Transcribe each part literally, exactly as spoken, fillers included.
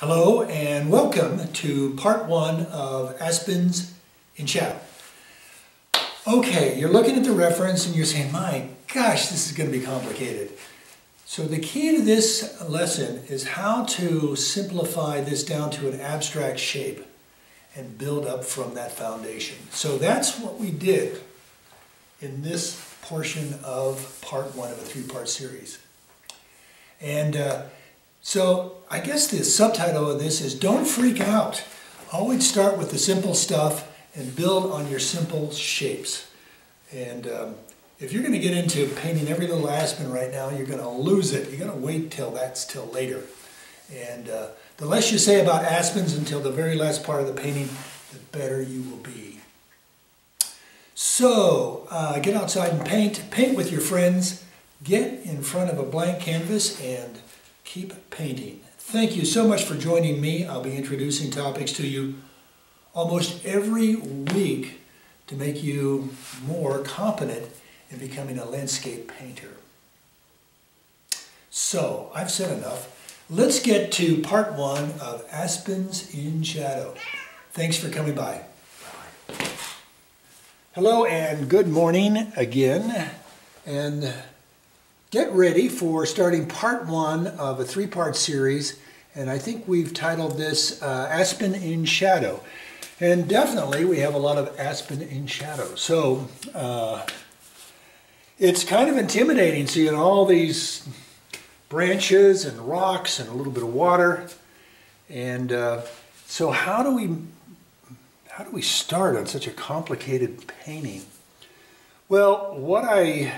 Hello and welcome to part one of Aspens in Shadow. Okay, you're looking at the reference and you're saying, my gosh, this is going to be complicated. So the key to this lesson is how to simplify this down to an abstract shape and build up from that foundation. So that's what we did in this portion of part one of a three-part series. And uh, so I guess the subtitle of this is Don't Freak Out. Always start with the simple stuff and build on your simple shapes. And um, if you're going to get into painting every little aspen right now, you're going to lose it. You're going to wait till that's till later. And uh, the less you say about aspens until the very last part of the painting, the better you will be. So uh, get outside and paint. Paint with your friends. Get in front of a blank canvas and keep painting. Thank you so much for joining me. I'll be introducing topics to you almost every week to make you more competent in becoming a landscape painter. So, I've said enough. Let's get to part one of Aspens in Shadow. Thanks for coming by. Bye-bye. Hello and good morning again. And get ready for starting part one of a three-part series. And I think we've titled this uh, Aspen in Shadow. And definitely we have a lot of aspen in shadow. So uh, it's kind of intimidating seeing all these branches and rocks and a little bit of water. And uh, so how do we how do we start on such a complicated painting? Well, what I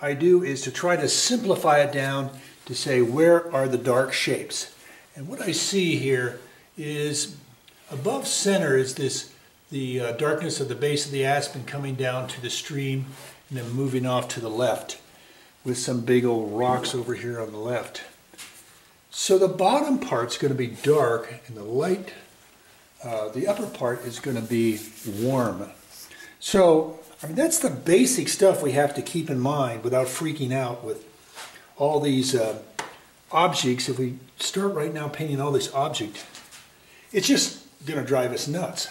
I do is to try to simplify it down to say, where are the dark shapes? And what I see here is above center is this the uh, darkness of the base of the aspen coming down to the stream and then moving off to the left with some big old rocks over here on the left. So the bottom part's going to be dark and the light, uh, the upper part is going to be warm. So I mean, that's the basic stuff we have to keep in mind without freaking out with all these uh, objects. If we start right now painting all these objects, it's just going to drive us nuts.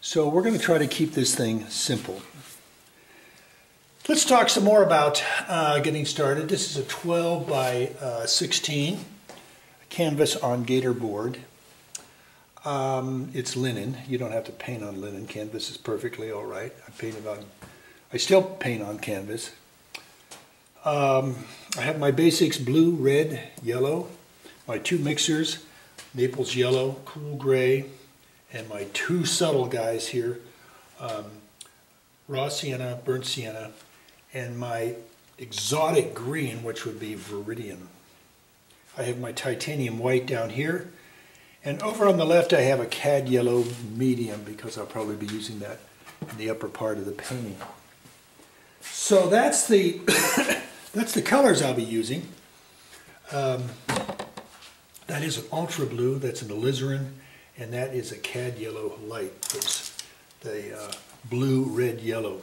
So we're going to try to keep this thing simple. Let's talk some more about uh, getting started. This is a twelve by sixteen canvas on Gatorboard. Um, it's linen. You don't have to paint on linen. Canvas is perfectly all right. I painted on, I still paint on canvas. Um, I have my basics: blue, red, yellow. My two mixers: Naples yellow, cool gray, and my two subtle guys here: um, raw sienna, burnt sienna, and my exotic green, which would be viridian. I have my titanium white down here. And over on the left I have a cad yellow medium because I'll probably be using that in the upper part of the painting. So that's the, that's the colors I'll be using. Um, that is an ultra blue, that's an alizarin, and that is a cad yellow light. It's the uh, blue, red, yellow.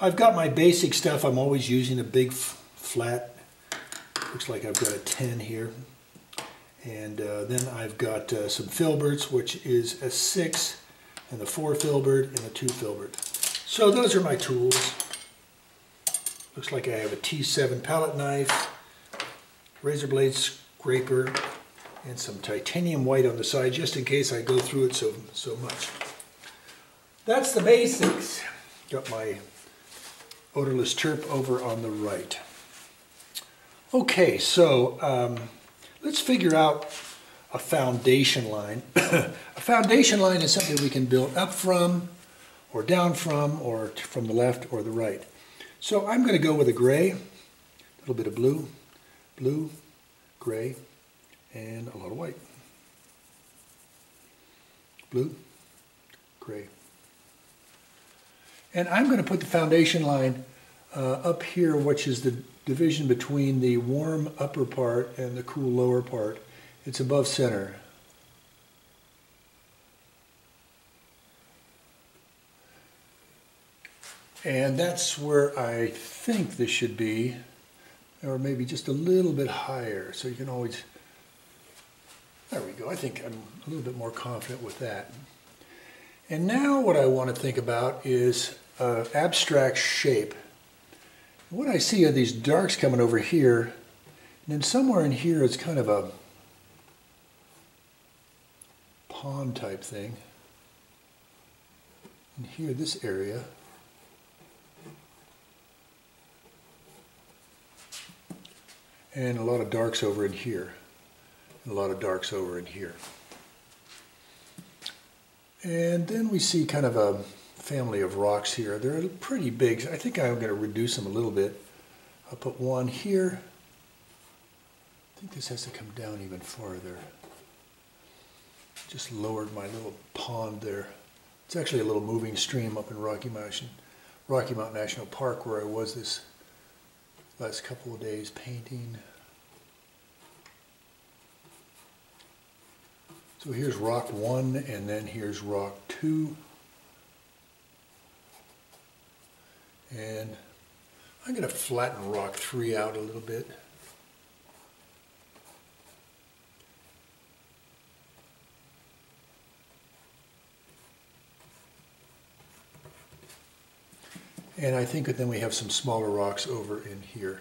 I've got my basic stuff. I'm always using a big flat. Looks like I've got a ten here. And uh, then I've got uh, some filberts, which is a six, and a four filbert, and a two filbert. So those are my tools. Looks like I have a T seven palette knife, razor blade scraper, and some titanium white on the side, just in case I go through it so, so much. That's the basics. Got my odorless turp over on the right. Okay, so Um, let's figure out a foundation line. A foundation line is something we can build up from, or down from, or from the left or the right. So I'm going to go with a gray, a little bit of blue, blue, gray, and a lot of white. Blue, gray. And I'm going to put the foundation line uh, up here, which is the division between the warm upper part and the cool lower part. It's above center. And that's where I think this should be, or maybe just a little bit higher. So you can always There we go. I think I'm a little bit more confident with that. And now what I want to think about is uh, abstract shape. What I see are these darks coming over here, and then somewhere in here is kind of a pond type thing. And here, this area. And a lot of darks over in here. And a lot of darks over in here. And then we see kind of a family of rocks here. They're pretty big. I think I'm going to reduce them a little bit. I'll put one here. I think this has to come down even farther. Just lowered my little pond there. It's actually a little moving stream up in Rocky Mountain, Rocky Mountain National Park, where I was this last couple of days painting. So here's rock one, and then here's rock two. And I'm going to flatten rock three out a little bit. And I think that then we have some smaller rocks over in here.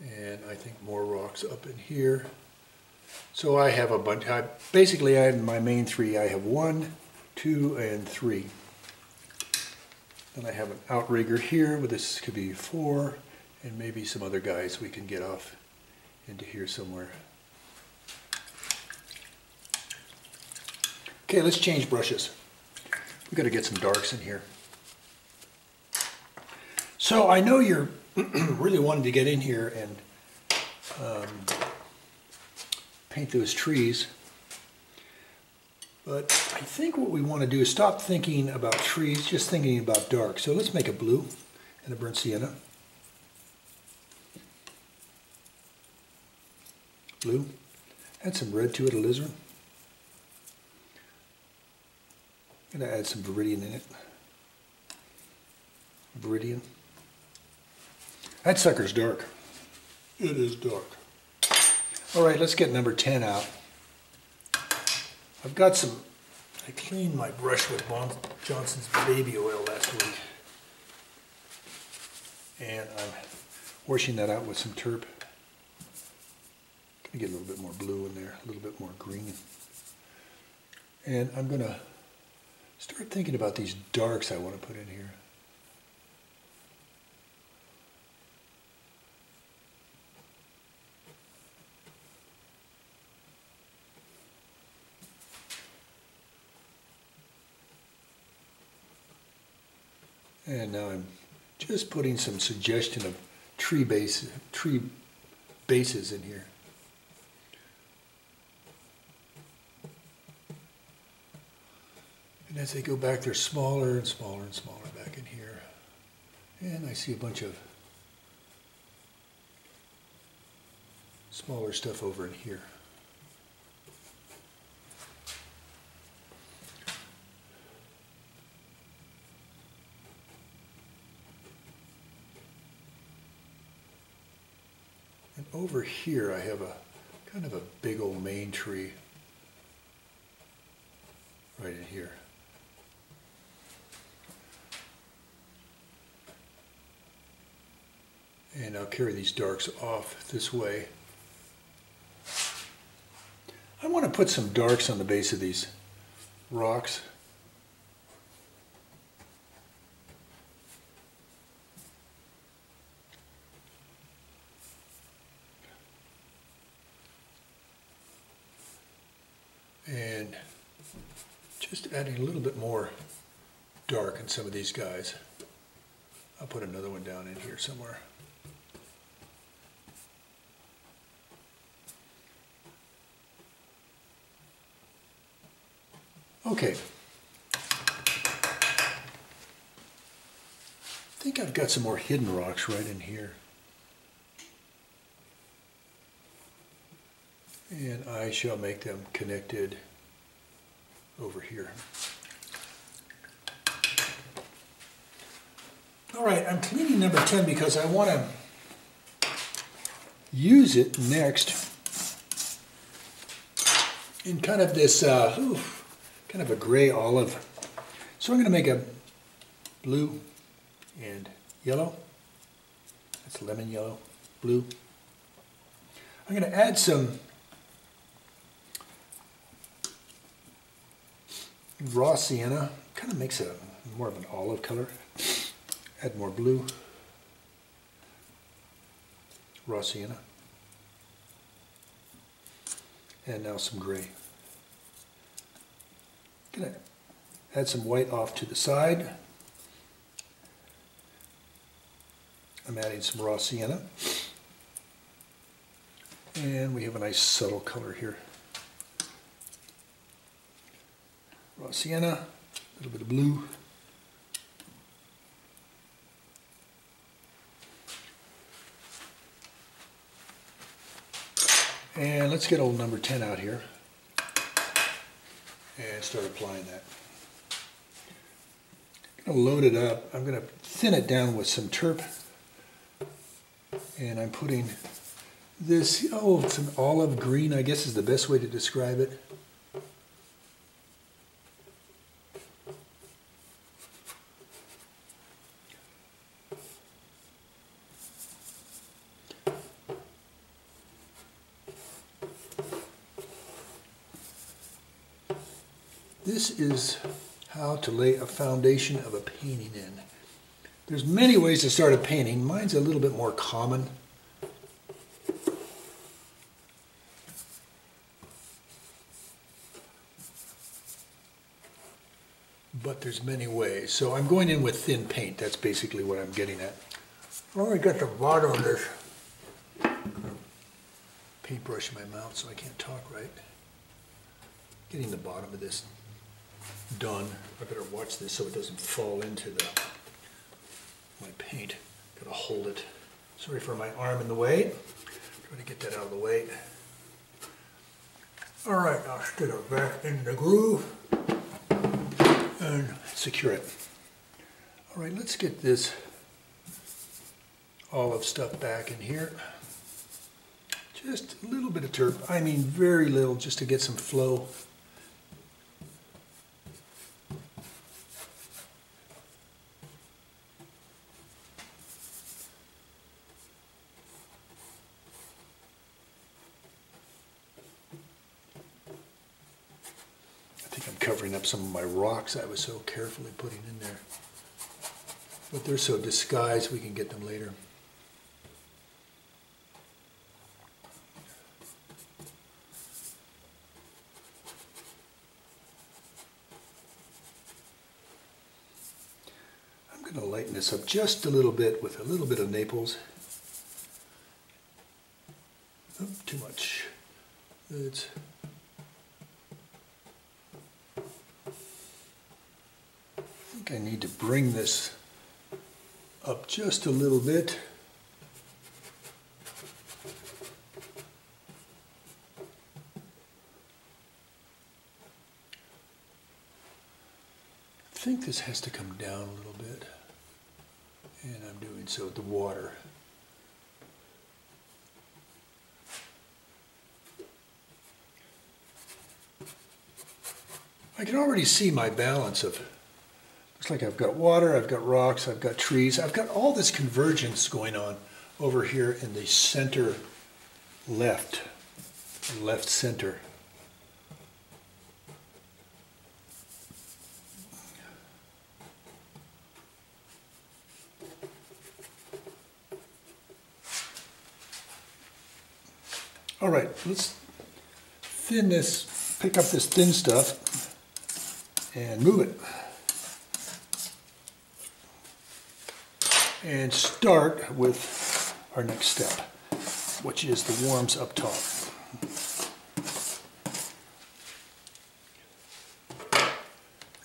And I think more rocks up in here. So I have a bunch. I, basically, I have my main three. I have one, two, and three. Then I have an outrigger here, but this could be four, and maybe some other guys we can get off into here somewhere. Okay, let's change brushes. We've got to get some darks in here. So I know you're really wanting to get in here and um, paint those trees, but I think what we want to do is stop thinking about trees, just thinking about dark. So let's make a blue and a burnt sienna. Blue. Add some red to it, alizarin. I'm going to add some viridian in it. Viridian. That sucker's dark. It is dark. All right, let's get number ten out. I've got some, I cleaned my brush with Johnson's baby oil last week. And I'm washing that out with some turp. Gonna get a little bit more blue in there, a little bit more green. And I'm gonna start thinking about these darks I want to put in here. And now I'm just putting some suggestion of tree base, tree bases in here. And as they go back, they're smaller and smaller and smaller back in here. And I see a bunch of smaller stuff over in here. Over here I have a kind of a big old main tree right in here. And I'll carry these darks off this way. I want to put some darks on the base of these rocks. And just adding a little bit more dark in some of these guys. I'll put another one down in here somewhere. Okay. I think I've got some more hidden rocks right in here. And I shall make them connected over here. All right, I'm cleaning number ten because I want to use it next in kind of this uh, ooh, kind of a gray olive. So I'm going to make a blue and yellow. That's lemon yellow, blue. I'm going to add some raw sienna. Kind of makes a more of an olive color. Add more blue. Raw sienna. And now some gray. I'm going to add some white off to the side. I'm adding some raw sienna. And we have a nice subtle color here. Raw sienna, a little bit of blue. And let's get old number ten out here and start applying that. I'm going to load it up. I'm going to thin it down with some turp. And I'm putting this, oh, it's an olive green, I guess is the best way to describe it. This is how to lay a foundation of a painting in. There's many ways to start a painting. Mine's a little bit more common. But there's many ways. So I'm going in with thin paint. That's basically what I'm getting at. I already got the bottom of this paintbrush in my mouth, so I can't talk right. Getting the bottom of this done. I better watch this so it doesn't fall into the my paint. Gotta hold it. Sorry for my arm in the way. Try to get that out of the way. All right, I'll stick it back in the groove and secure it. All right, let's get this olive stuff back in here. Just a little bit of turp. I mean, very little, just to get some flow. Covering up some of my rocks I was so carefully putting in there. But they're so disguised we can get them later. I'm going to lighten this up just a little bit with a little bit of Naples. Oh, too much. It's I need to bring this up just a little bit. I think this has to come down a little bit, and I'm doing so with the water. I can already see my balance of looks like I've got water, I've got rocks, I've got trees, I've got all this convergence going on over here in the center left, left center. All right, let's thin this, pick up this thin stuff and move it. And start with our next step, which is the worms up top.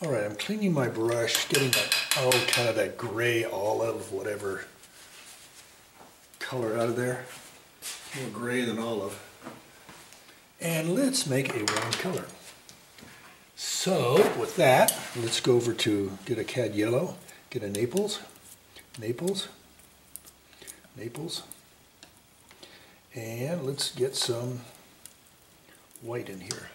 All right, I'm cleaning my brush, getting that, oh, kind of that gray olive, whatever color out of there. More gray than olive. And let's make a warm color. So with that, let's go over to get a cad yellow, get a Naples. Naples, Naples, and let's get some white in here.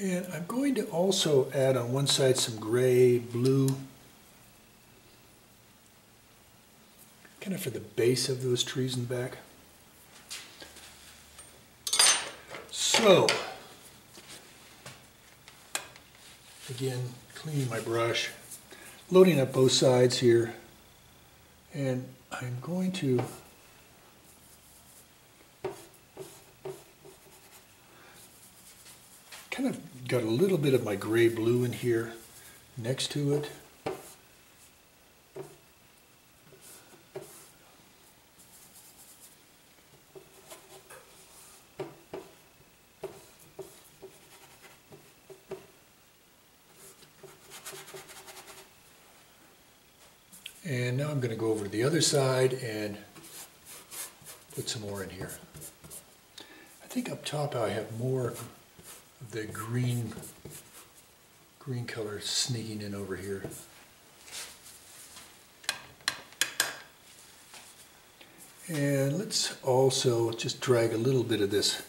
And I'm going to also add on one side some gray, blue, kind of for the base of those trees in the back. So, again, cleaning my brush, loading up both sides here, and I'm going to kind of got a little bit of my gray blue in here next to it. And now I'm going to go over to the other side and put some more in here. I think up top I have more of the green, green color sneaking in over here. And let's also just drag a little bit of this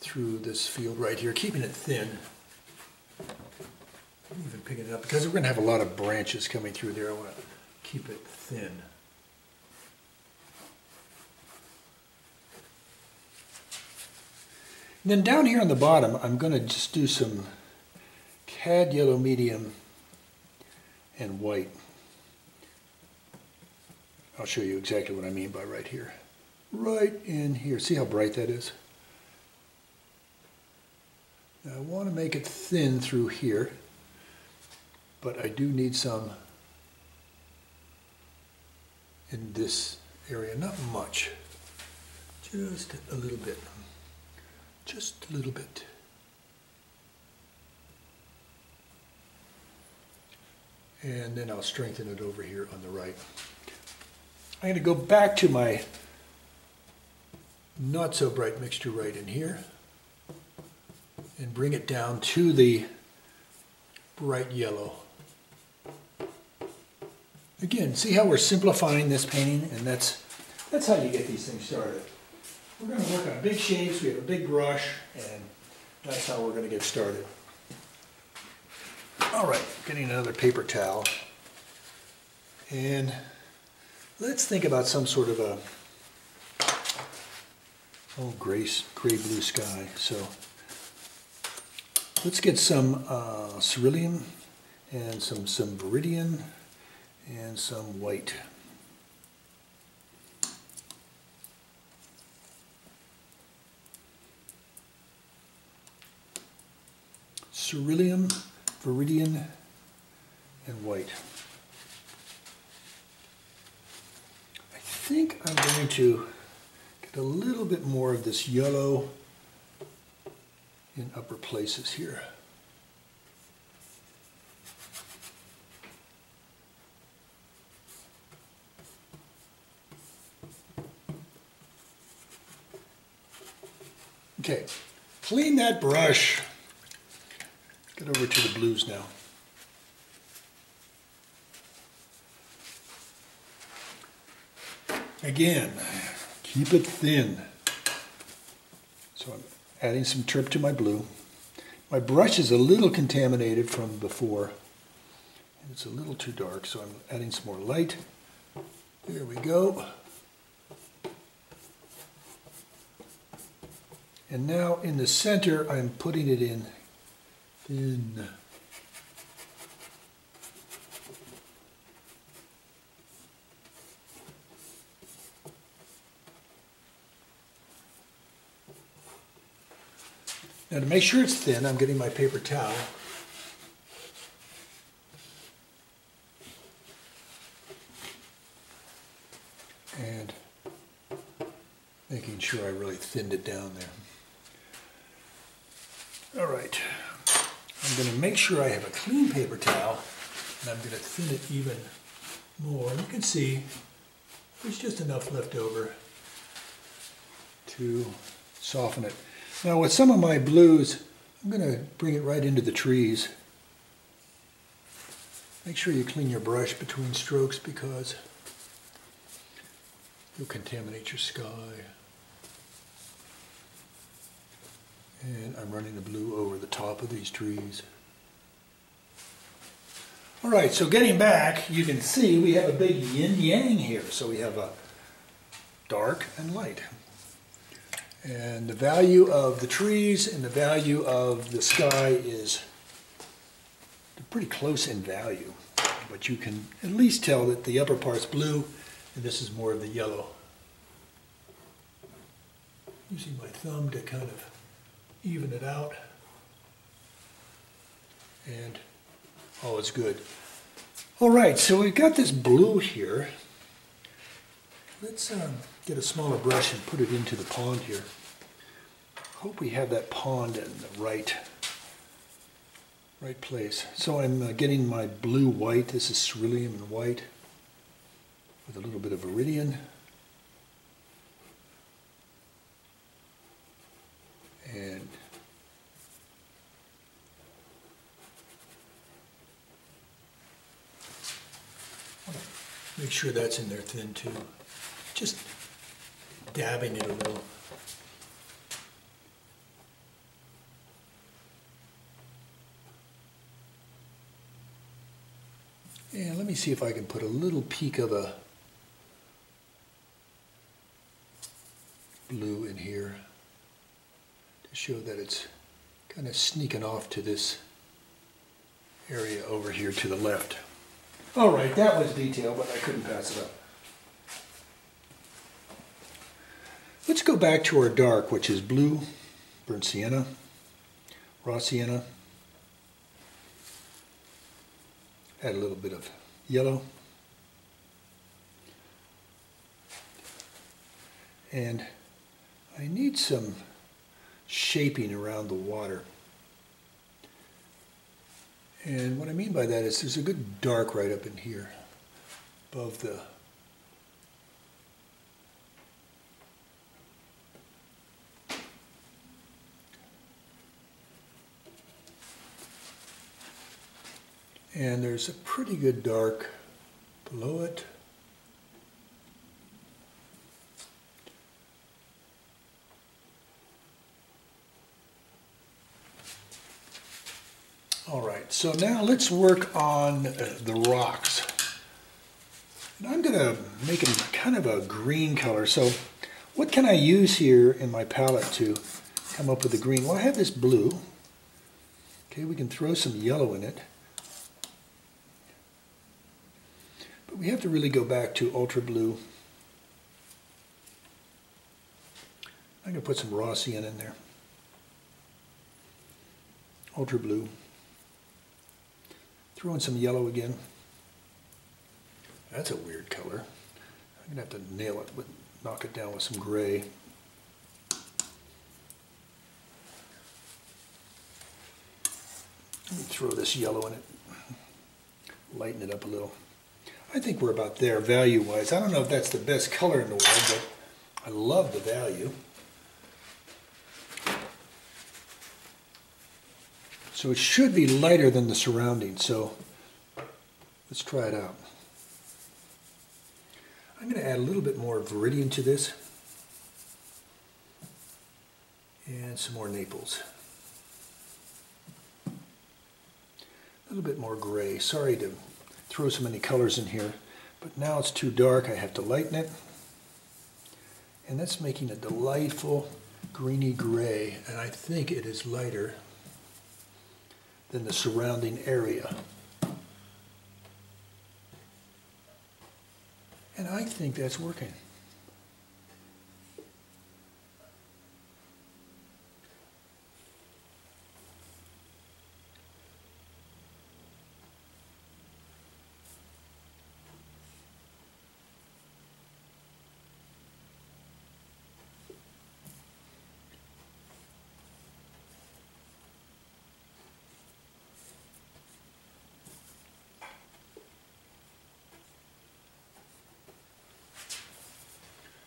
through this field right here, keeping it thin. Even picking it up because we're going to have a lot of branches coming through there. I want to keep it thin. And then down here on the bottom, I'm going to just do some cad yellow, medium, and white. I'll show you exactly what I mean by right here. Right in here. See how bright that is? Now I want to make it thin through here. But I do need some in this area, not much, just a little bit, just a little bit. And then I'll strengthen it over here on the right. I'm going to go back to my not so bright mixture right in here and bring it down to the bright yellow. Again, see how we're simplifying this painting, and that's that's how you get these things started. We're going to work on big shapes, we have a big brush, and that's how we're going to get started. All right, getting another paper towel. And let's think about some sort of a, oh, gray, gray blue sky. So let's get some uh, cerulean and some, some viridian. And some white. Cerulean, viridian, and white. I think I'm going to get a little bit more of this yellow in upper places here. Okay, clean that brush. Get over to the blues now. Again, keep it thin. So I'm adding some turp to my blue. My brush is a little contaminated from before, and it's a little too dark, so I'm adding some more light. There we go. And now in the center, I'm putting it in thin. Now to make sure it's thin, I'm getting my paper towel. And making sure I really thinned it down there. All right, I'm going to make sure I have a clean paper towel, and I'm going to thin it even more. You can see there's just enough left over to soften it. Now with some of my blues, I'm going to bring it right into the trees. Make sure you clean your brush between strokes because you'll contaminate your sky. And I'm running the blue over the top of these trees. All right, so getting back, you can see we have a big yin-yang here. So we have a dark and light. And the value of the trees and the value of the sky is pretty close in value. But you can at least tell that the upper part's blue and this is more of the yellow. Using my thumb to kind of even it out. And all is good. All right, so we've got this blue here. Let's um, get a smaller brush and put it into the pond here. Hope we have that pond in the right, right place. So I'm uh, getting my blue-white. This is cerulean and white with a little bit of iridian. And make sure that's in there thin too. Just dabbing it a little. And let me see if I can put a little peak of a blue in here to show that it's kind of sneaking off to this area over here to the left. All right, that was detail, but I couldn't pass it up. Let's go back to our dark, which is blue, burnt sienna, raw sienna. Add a little bit of yellow. And I need some shaping around the water. And what I mean by that is there's a good dark right up in here above the and there's a pretty good dark below it. All right, so now let's work on uh, the rocks. And I'm gonna make them kind of a green color. So what can I use here in my palette to come up with a green? Well, I have this blue. Okay, we can throw some yellow in it. We have to really go back to ultra blue. I'm going to put some raw sienna in there. Ultra blue. Throw in some yellow again. That's a weird color. I'm going to have to nail it, with, knock it down with some gray. Let me throw this yellow in it. Lighten it up a little. I think we're about there value-wise. I don't know if that's the best color in the world, but I love the value. So it should be lighter than the surrounding, so let's try it out. I'm going to add a little bit more viridian to this and some more Naples. A little bit more gray. Sorry to throw so many colors in here, but now it's too dark. I have to lighten it, and that's making a delightful greeny gray, and I think it is lighter than the surrounding area, and I think that's working.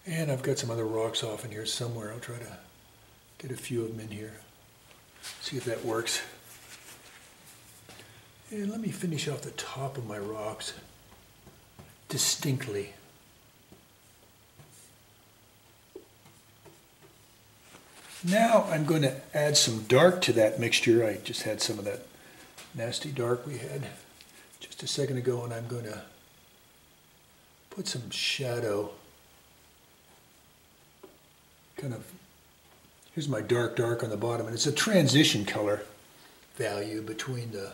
And I've got some other rocks off in here somewhere. I'll try to get a few of them in here. See if that works. And let me finish off the top of my rocks distinctly. Now I'm going to add some dark to that mixture. I just had some of that nasty dark we had just a second ago, and I'm going to put some shadow. Kind of, here's my dark dark on the bottom, and it's a transition color value between the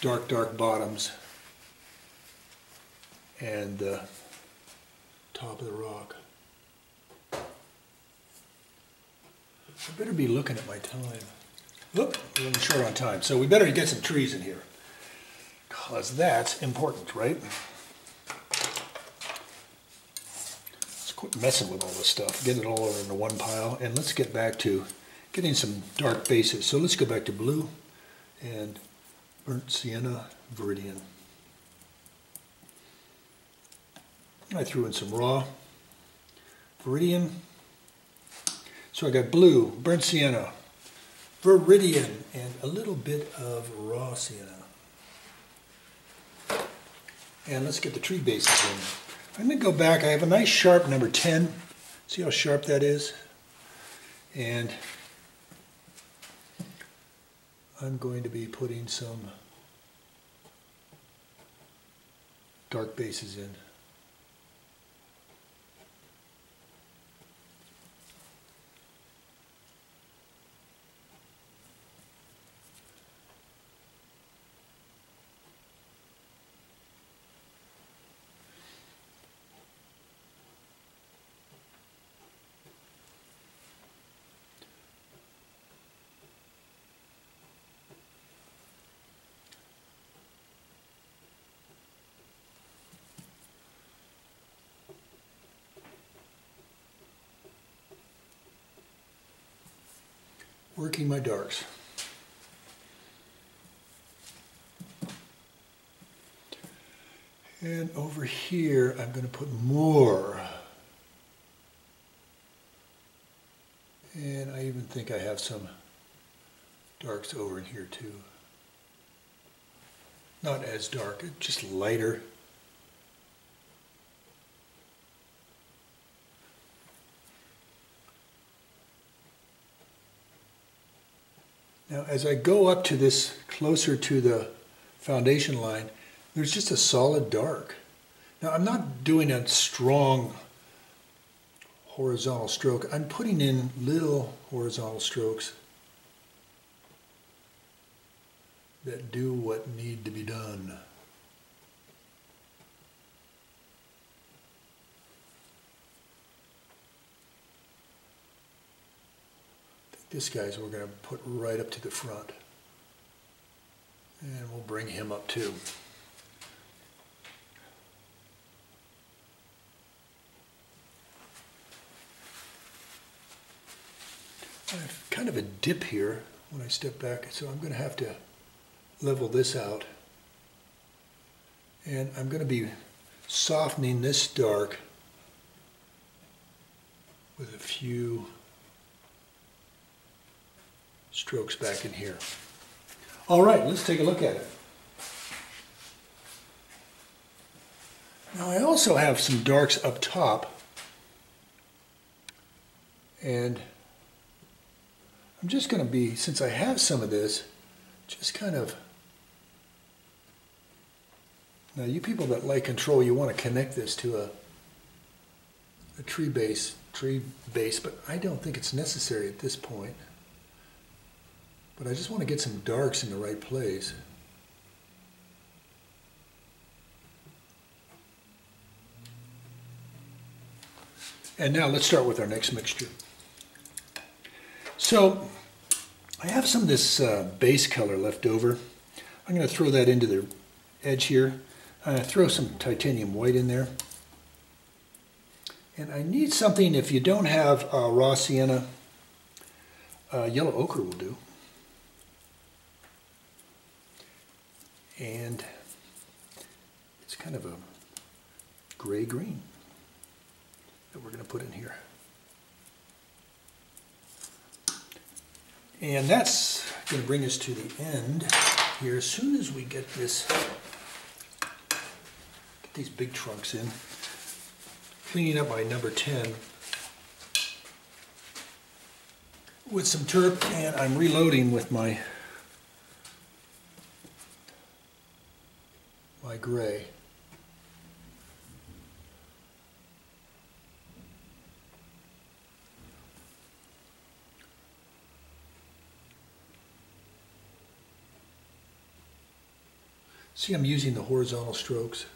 dark dark bottoms and the top of the rock. I better be looking at my time. Look, we're running short on time, so we better get some trees in here, because that's important, right? Let's quit messing with all this stuff, get it all over into one pile, and let's get back to getting some dark bases. So let's go back to blue and burnt sienna, viridian. I threw in some raw viridian. So I got blue, burnt sienna, viridian, and a little bit of raw sienna. And let's get the tree bases in. I'm going to go back. I have a nice sharp number ten. See how sharp that is? And I'm going to be putting some dark bases in. Working my darks. And over here, I'm going to put more. And I even think I have some darks over in here too. Not as dark, just lighter. Now, as I go up to this, closer to the foundation line, there's just a solid dark. Now, I'm not doing a strong horizontal stroke. I'm putting in little horizontal strokes that do what need to be done. This guy's we're going to put right up to the front, and we'll bring him up too. I have kind of a dip here when I step back, so I'm going to have to level this out, and I'm going to be softening this dark with a few strokes back in here. All right, let's take a look at it. Now I also have some darks up top, and I'm just going to be, since I have some of this, just kind of, now you people that like control, you want to connect this to a, a tree base, tree base, but I don't think it's necessary at this point. But I just want to get some darks in the right place. And now let's start with our next mixture. So I have some of this uh, base color left over. I'm going to throw that into the edge here. I'm going to throw some titanium white in there. And I need something, if you don't have uh, raw sienna, uh, yellow ochre will do. And it's kind of a gray-green that we're going to put in here. And that's going to bring us to the end here. As soon as we get this, get these big trunks in, cleaning up my number ten, with some turf, and I'm reloading with my my gray. See, I'm using the horizontal strokes.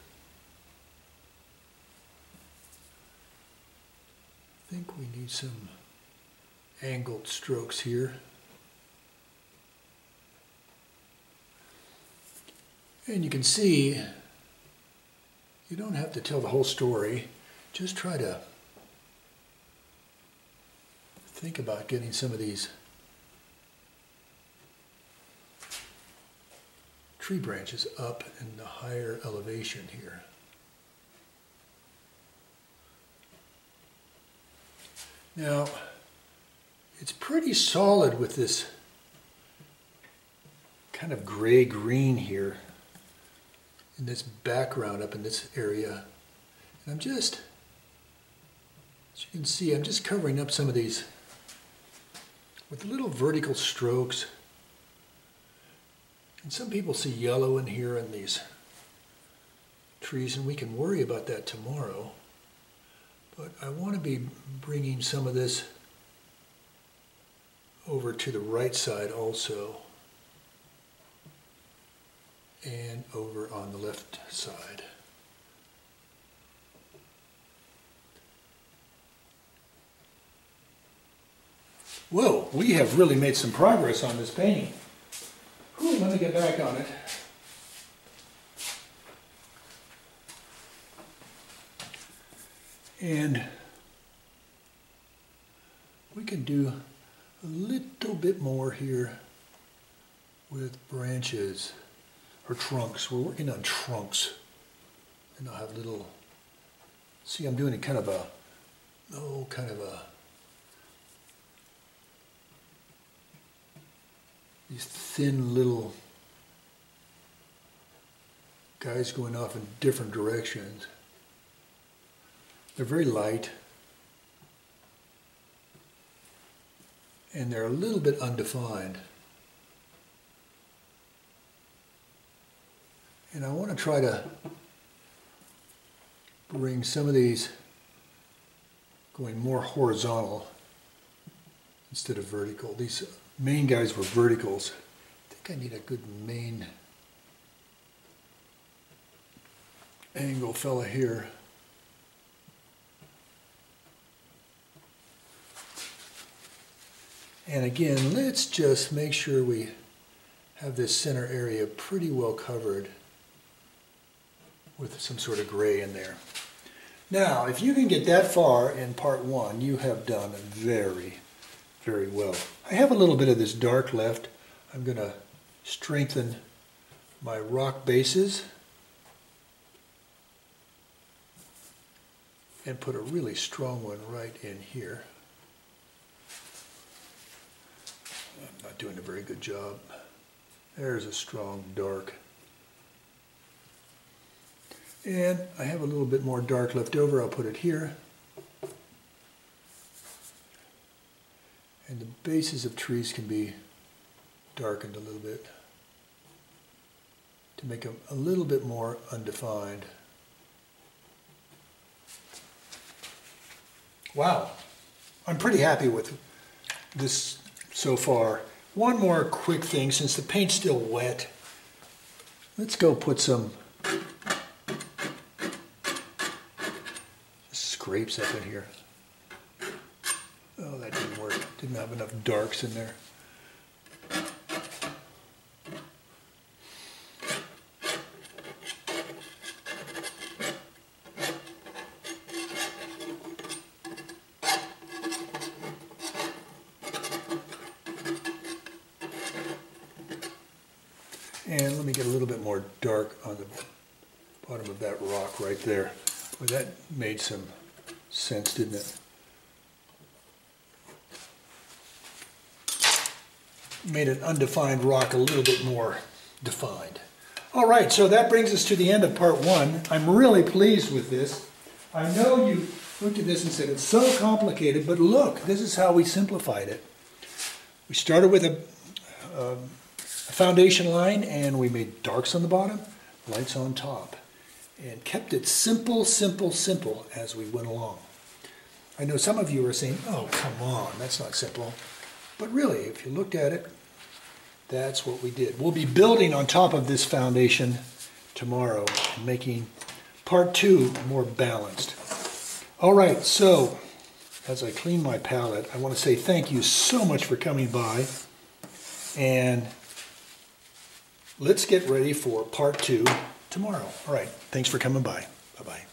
I think we need some angled strokes here. And you can see, you don't have to tell the whole story. Just try to think about getting some of these tree branches up in the higher elevation here. Now, it's pretty solid with this kind of gray-green here in this background up in this area. And I'm just, as you can see, I'm just covering up some of these with little vertical strokes. And some people see yellow in here in these trees, and we can worry about that tomorrow. But I want to be bringing some of this over to the right side also, and over on the left side. Whoa, we have really made some progress on this painting. Let me get back on it. And we can do a little bit more here with branches or trunks. We're working on trunks. And I'll have little, see, I'm doing a kind of a, oh, kind of a, these thin little guys going off in different directions. They're very light, and they're a little bit undefined. And I want to try to bring some of these going more horizontal instead of vertical. These main guys were verticals. I think I need a good main angle fella here. And again, let's just make sure we have this center area pretty well covered with some sort of gray in there. Now, if you can get that far in part one, you have done very, very well. I have a little bit of this dark left. I'm going to strengthen my rock bases and put a really strong one right in here. I'm not doing a very good job. There's a strong dark. And I have a little bit more dark left over. I'll put it here. And the bases of trees can be darkened a little bit to make them a little bit more undefined. Wow, I'm pretty happy with this so far. One more quick thing, since the paint's still wet, let's go put some scrapes up in here. Oh, that didn't work. Didn't have enough darks in there. And let me get a little bit more dark on the bottom of that rock right there. Well, that made some sense, didn't it? Made an undefined rock a little bit more defined. All right, so that brings us to the end of part one. I'm really pleased with this. I know you looked at this and said, it's so complicated, but look, this is how we simplified it. We started with a, a, a foundation line, and we made darks on the bottom, lights on top, and kept it simple, simple, simple as we went along. I know some of you are saying, oh, come on, that's not simple. But really, if you looked at it, that's what we did. We'll be building on top of this foundation tomorrow and making part two more balanced. All right, so as I clean my palette, I want to say thank you so much for coming by, and let's get ready for part two tomorrow. All right, thanks for coming by. Bye-bye.